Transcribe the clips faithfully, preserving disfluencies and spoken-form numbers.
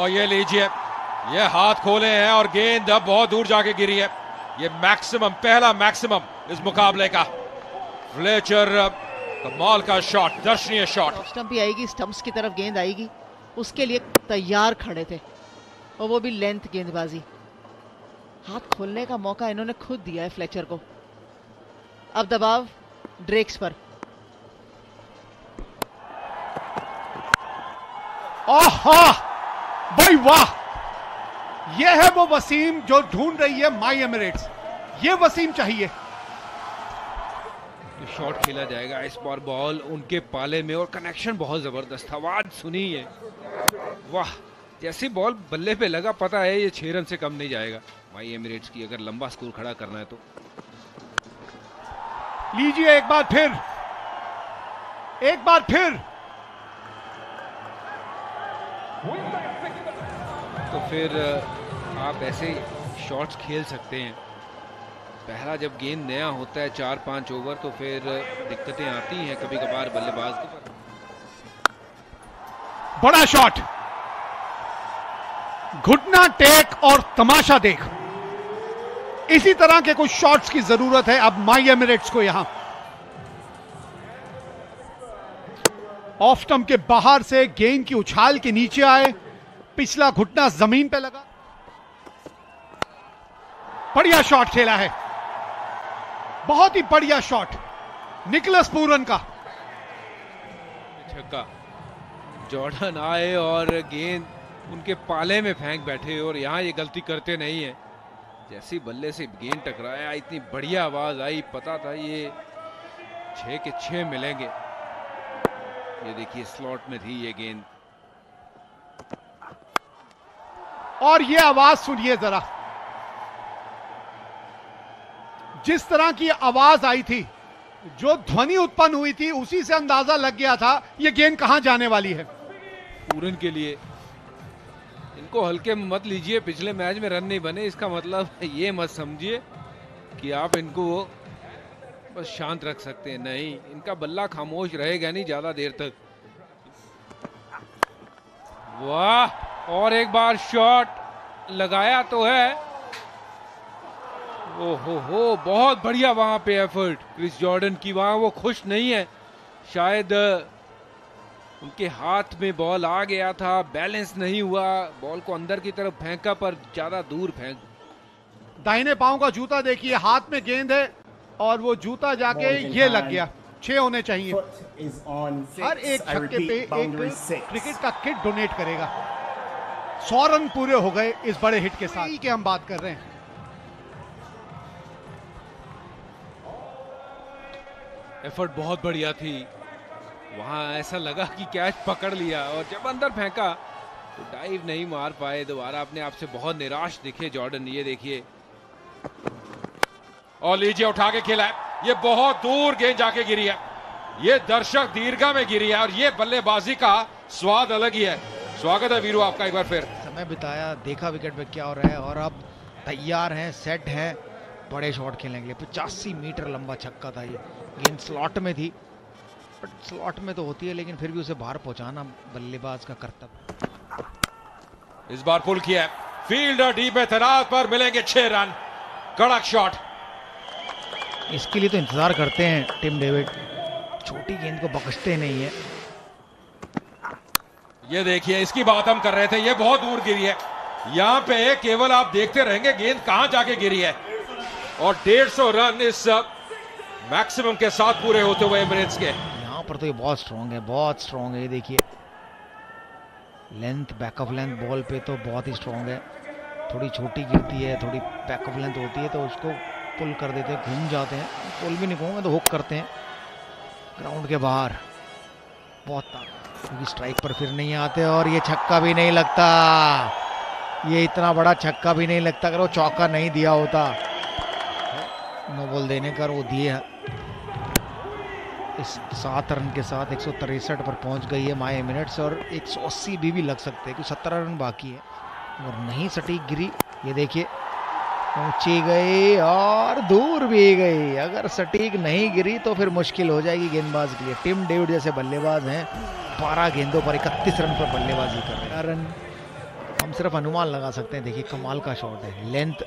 और ये लीजिए, ये हाथ खोले हैं और गेंद अब बहुत दूर जाके गिरी है। ये मैक्सिमम, पहला मैक्सिमम इस मुकाबले का। फ्लेचर कमाल का शॉट, दर्शनीय शॉट। स्टंप भी आएगी, स्टंप्स की तरफ गेंद आएगी, उसके लिए तैयार खड़े थे और वो भी लेंथ गेंदबाजी। हाथ खोलने का मौका इन्होंने खुद दिया है फ्लेचर को। अब दबाव ड्रेक्स पर। आहा, भाई वाह, ये है वो वसीम जो ढूंढ रही है माई एमिरेट्स। ये वसीम चाहिए। शॉट खेला जाएगा इस बार, बॉल उनके पाले में और कनेक्शन बहुत जबरदस्त। आवाज सुनी है, वाह। जैसी बॉल बल्ले पे लगा, पता है ये छह रन से कम नहीं जाएगा माई एमिरेट्स की, अगर लंबा स्कोर खड़ा करना है तो। लीजिए एक बार फिर, एक बार फिर। तो फिर आप ऐसे शॉट्स खेल सकते हैं। पहला जब गेंद नया होता है, चार पांच ओवर, तो फिर दिक्कतें आती हैं कभी कभार बल्लेबाज को। बड़ा शॉट, घुटना टेक और तमाशा देख। इसी तरह के कुछ शॉट्स की जरूरत है अब माई एमिरेट्स को। यहां ऑफ स्टंप के बाहर से गेंद की उछाल के नीचे आए, पिछला घुटना जमीन पे लगा। बढ़िया शॉट खेला है, बहुत ही बढ़िया शॉट निकोलस पूरन का। छक्का। जॉर्डन आए और गेंद उनके पाले में फेंक बैठे, और यहां ये गलती करते नहीं है। जैसी बल्ले से गेंद टकराया, इतनी बढ़िया आवाज आई, पता था ये छह के छह मिलेंगे। ये देखिए स्लॉट में थी ये गेंद, और ये आवाज सुनिए जरा, जिस तरह की आवाज आई थी, जो ध्वनि उत्पन्न हुई थी, उसी से अंदाजा लग गया था ये गेंद कहां जाने वाली है। पूरन के लिए, इनको हल्के मत लीजिए, पिछले मैच में रन नहीं बने, इसका मतलब ये मत समझिए कि आप इनको बस शांत रख सकते हैं। नहीं, इनका बल्ला खामोश रहेगा नहीं ज्यादा देर तक। वाह, और एक बार शॉट लगाया तो है। ओहो हो, बहुत बढ़िया वहां पे एफर्ट क्रिस जॉर्डन की। वहां वो खुश नहीं है, शायद उनके हाथ में बॉल आ गया था, बैलेंस नहीं हुआ, बॉल को अंदर की तरफ फेंका पर ज्यादा दूर फेंक। दाहिने पांव का जूता देखिए, हाथ में गेंद है और वो जूता जाके ये लग गया। छह होने चाहिए। हर एक छक्के पे एक क्रिकेट का किट डोनेट करेगा। सौ रन पूरे हो गए इस बड़े हिट के साथ के हम बात कर रहे हैं। एफर्ट बहुत बढ़िया थी, वहां ऐसा लगा कि कैच पकड़ लिया, और जब अंदर फेंका तो डाइव नहीं मार पाए दोबारा। अपने आप से बहुत निराश दिखे जॉर्डन। ये देखिए, और लीजिए उठा के खेला है, ये बहुत दूर गेंद जाके गिरी है। ये दर्शक दीर्घा में गिरी है, और ये बल्लेबाजी का स्वाद अलग ही है। स्वागत है वीरू आपका एक बार फिर। समय बिताया, देखा विकेट पे क्या हो रहा है, और अब तैयार हैं, सेट हैं बड़े शॉट खेलने के लिए। पचासी मीटर लंबा छक्का था ये। गेंद स्लॉट में थी, बट स्लॉट में तो होती है, लेकिन फिर भी उसे बाहर पहुंचाना बल्लेबाज का कर्तव्य। इस बार पुल किया, फील्डर डीप में तैनात, पर मिलेंगे छह रन। कड़क शॉट, इसके लिए तो इंतजार करते हैं टिम डेविड, छोटी गेंद को बख्शते नहीं है। ये देखिए, इसकी बात हम कर रहे थे, ये बहुत दूर गिरी है। यहाँ पे केवल आप देखते रहेंगे गेंद कहां जाके गिरी है, और डेढ़ सौ रन इस मैक्सिमम के साथ पूरे होते हुए एमिरेट्स के। यहाँ पर तो ये बहुत स्ट्रांग है, बहुत स्ट्रांग है। ये देखिए length, back of length ball पे तो बहुत ही स्ट्रांग है। थोड़ी छोटी गिरती है, थोड़ी बैक ऑफ लेंथ होती है, तो उसको पुल कर देते हैं, घूम जाते हैं। पुल भी नहीं घूमेंगे तो हुक करते हैं ग्राउंड के बाहर। बहुत ताकत, क्योंकि स्ट्राइक पर फिर नहीं आते, और ये छक्का भी नहीं लगता। ये इतना बड़ा छक्का भी नहीं लगता, अगर वो चौका नहीं दिया होता। नो बॉल देने का वो दिए। इस सात रन के साथ एक सौ तिरसठ पर पहुंच गई है माई एमिरेट्स, और एक सौ अस्सी भी, भी लग सकते हैं, क्योंकि सत्रह रन बाकी है। और नहीं सटीक गिरी, ये देखिए पहुंची गई और दूर भी गई। अगर सटीक नहीं गिरी तो फिर मुश्किल हो जाएगी गेंदबाज के लिए। टिम डेविड जैसे बल्लेबाज हैं, बारह गेंदों पर इकतीस रन पर बल्लेबाजी कर रहे हैं। रन हम सिर्फ अनुमान लगा सकते हैं। देखिए कमाल का शॉट है, लेंथ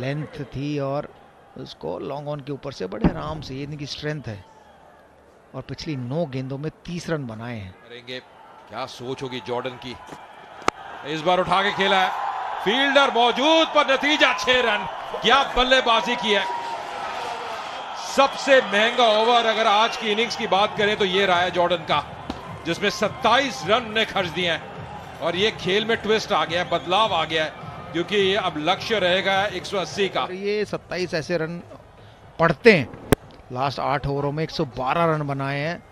लेंथ थी और उसको लॉन्ग ऑन के ऊपर से बड़े आराम से, ये इनकी स्ट्रेंथ है। और पिछली नौ गेंदों में तीस रन बनाए हैं। क्या सोच होगी जॉर्डन की, इस बार उठा के खेला है, फील्डर मौजूद पर नतीजा छह रन। क्या बल्लेबाजी की है, सबसे महंगा ओवर अगर आज की इनिंग्स की बात करें तो ये रहा है जॉर्डन का, जिसमें सत्ताईस रन ने खर्च दिए हैं। और ये खेल में ट्विस्ट आ गया है, बदलाव आ गया है, क्योंकि ये अब लक्ष्य रहेगा एक सौ अस्सी का। ये सत्ताईस ऐसे रन पड़ते हैं, लास्ट आठ ओवरों में एक सौ बारह रन बनाए हैं,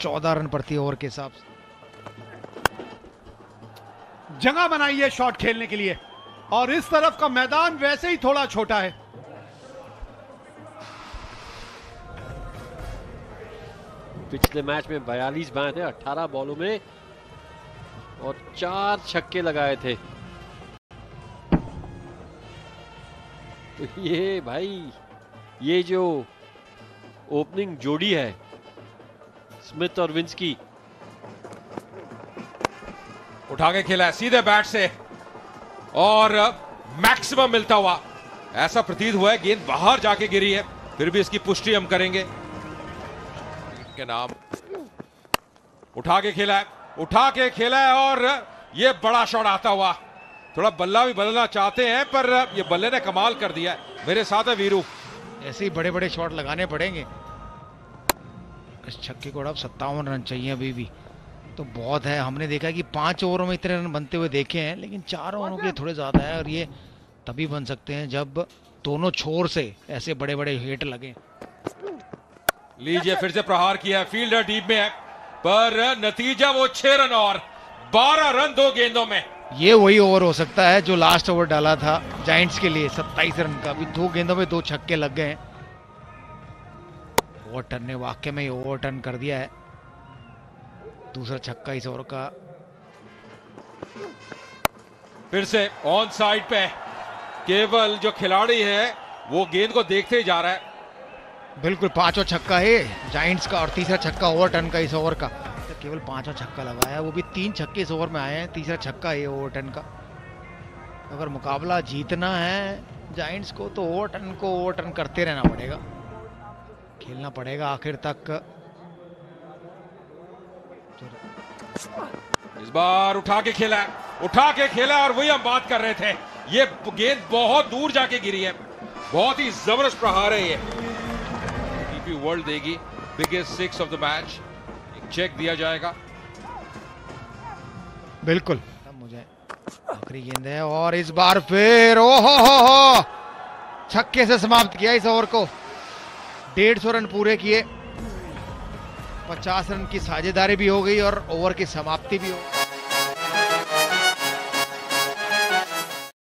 चौदह रन प्रति ओवर के हिसाब से। जगह बनाई है शॉट खेलने के लिए, और इस तरफ का मैदान वैसे ही थोड़ा छोटा है। पिछले मैच में बयालीस बैन थे, अठारह बॉलों में, और चार छक्के लगाए थे। तो ये भाई, ये जो ओपनिंग जोड़ी है स्मिथ और विंस की, उठा के खेला है सीधे बैट से और मैक्सिमम मिलता हुआ। ऐसा प्रतीत हुआ है गेंद बाहर जाके गिरी है, फिर भी इसकी पुष्टि हम करेंगे। के नाम उठा के खेला है, उठा के खेला है और ये बड़ा शॉट आता हुआ। थोड़ा बल्ला भी बदलना चाहते हैं, पर ये बल्ले ने कमाल कर दिया है। मेरे साथ है वीरू, ऐसे ही बड़े बड़े शॉट लगाने पड़ेंगे। इस छक्के को अब सत्तावन रन चाहिए अभी भी, तो बहुत है। हमने देखा कि पांच ओवरों में इतने रन बनते हुए देखे हैं, लेकिन चार ओवरों के थोड़े ज्यादा है, और ये तभी बन सकते हैं जब दोनों छोर से ऐसे बड़े बड़े हिट लगे। लीजिए फिर से प्रहार किया, फील्डर डीप में है, पर नतीजा वो छह रन और बारह रन दो गेंदों में। ये वही ओवर हो सकता है जो लास्ट ओवर डाला था जायंट्स के लिए, सत्ताईस रन का। अभी दो गेंदों में दो छक्के लग गए हैं। ओवरटर्न ने वाकई में ओवरटर्न कर दिया है, दूसरा छक्का इस ओवर का। फिर से ऑन साइड पे, केवल जो खिलाड़ी है वो गेंद को देखते ही जा रहा है। बिल्कुल पांचवा छक्का है जायंट्स का, और तीसरा छक्का ओवरटर्न का इस ओवर का। तो केवल पांचवा छक्का लगाया है, वो भी तीन छक्के इस ओवर में आए हैं, तीसरा छक्का है ओवरटर्न का। अगर मुकाबला जीतना है जायंट्स को तो ओवरटर्न को ओवरटर्न करते रहना पड़ेगा, खेलना पड़ेगा आखिर तक। इस बार उठा के खेला, उठा के खेला, और वही हम बात कर रहे थे, ये गेंद बहुत दूर जाके गिरी है। बहुत ही जबरदस्त प्रहार है ये, डीपी वर्ल्ड देगी biggest six of the match. एक चेक दिया जाएगा, बिल्कुल मुझे आखिरी गेंद है। और इस बार फिर ओहो हो हो छक्के से समाप्त किया इस ओवर को। डेढ़ सौ रन पूरे किए, पचास रन की साझेदारी भी हो गई और ओवर की समाप्ति भी हो गई।